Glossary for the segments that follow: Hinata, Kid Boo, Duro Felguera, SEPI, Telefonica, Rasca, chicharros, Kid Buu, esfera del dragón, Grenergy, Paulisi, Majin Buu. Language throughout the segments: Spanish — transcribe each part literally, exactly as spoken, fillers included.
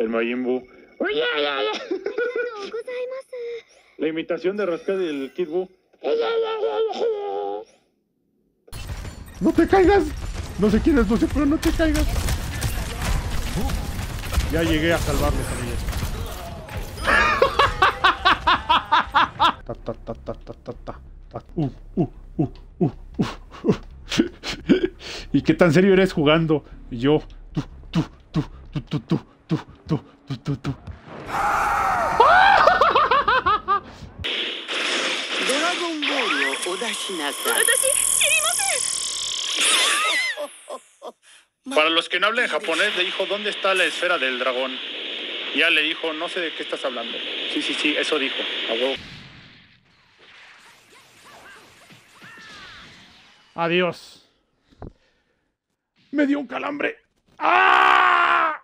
El Majin Buu. La imitación de Rasca del Kid Boo. ¡No te caigas! No sé quién es Lucio, pero no te caigas. Ya llegué a salvarme con ella. Ta ta ta ta ta ta ta. Uh, uh, uh, uh, uh. ¿Y qué tan serio eres jugando? Y yo. Tú, tú, tú, tú, tú, tú, tú, tú, tú, tú, tú. Para los que no hablen japonés, le dijo, ¿dónde está la esfera del dragón? Ya le dijo, no sé de qué estás hablando. Sí, sí, sí, eso dijo. A huevo. Adiós. Me dio un calambre. ¡Ah!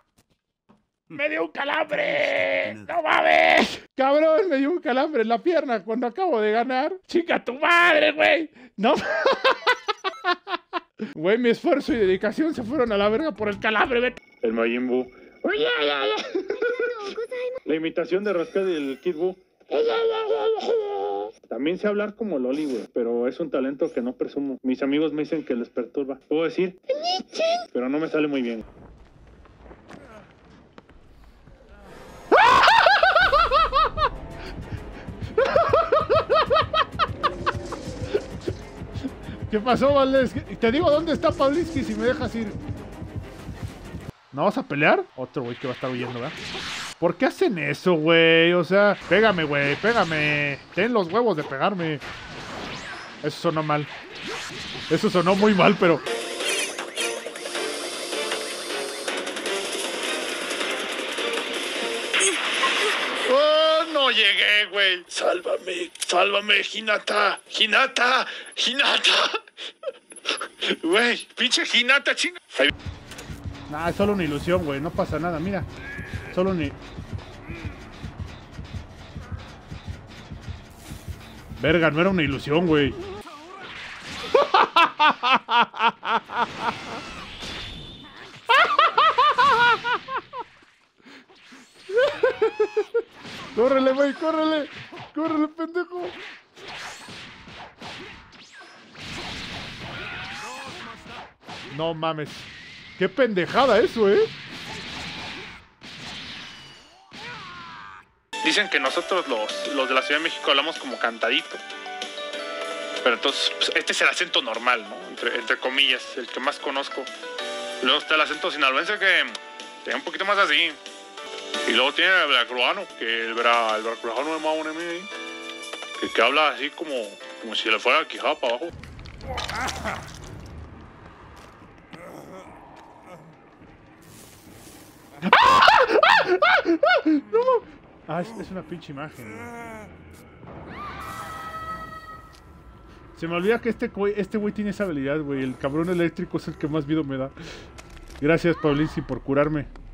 Me dio un calambre. No mames. Cabrón, me dio un calambre en la pierna cuando acabo de ganar. Chica, tu madre, güey. No Güey, mi esfuerzo y dedicación se fueron a la verga por el calambre, vete. El Majin Buu. La imitación de Rasca del Kid Buu. También sé hablar como Loli, güey, pero es un talento que no presumo. Mis amigos me dicen que les perturba. Puedo decir, pero no me sale muy bien. ¿Qué pasó, Valdés? Te digo dónde está Paulisi si me dejas ir. ¿No vas a pelear? Otro güey que va a estar huyendo, ¿verdad? ¿Por qué hacen eso, güey? O sea, pégame, güey, pégame. Ten los huevos de pegarme. Eso sonó mal. Eso sonó muy mal, pero... No llegué, güey. Sálvame, sálvame, Hinata, Hinata, Hinata. Güey, pinche Hinata, chinga. Nah, es solo una ilusión, güey. No pasa nada, mira. Solo ni. Verga, no era una ilusión, güey. ¡Córrele, güey! ¡Córrele! ¡Córrele, pendejo! No mames. ¡Qué pendejada eso, eh! Dicen que nosotros los, los de la Ciudad de México hablamos como cantadito. Pero entonces, pues, este es el acento normal, ¿no? Entre, entre comillas, el que más conozco. Luego está el acento sinaloense que es un poquito más así. Y luego tiene el veracruzano, que el, vera, el veracruzano es más un enemigo ahí, que, que habla así como, como si le fuera quijada para abajo. Ah, es, es una pinche imagen, güey. Se me olvida que este güey este tiene esa habilidad, güey. El cabrón eléctrico es el que más miedo me da. Gracias, Paulisi, por curarme.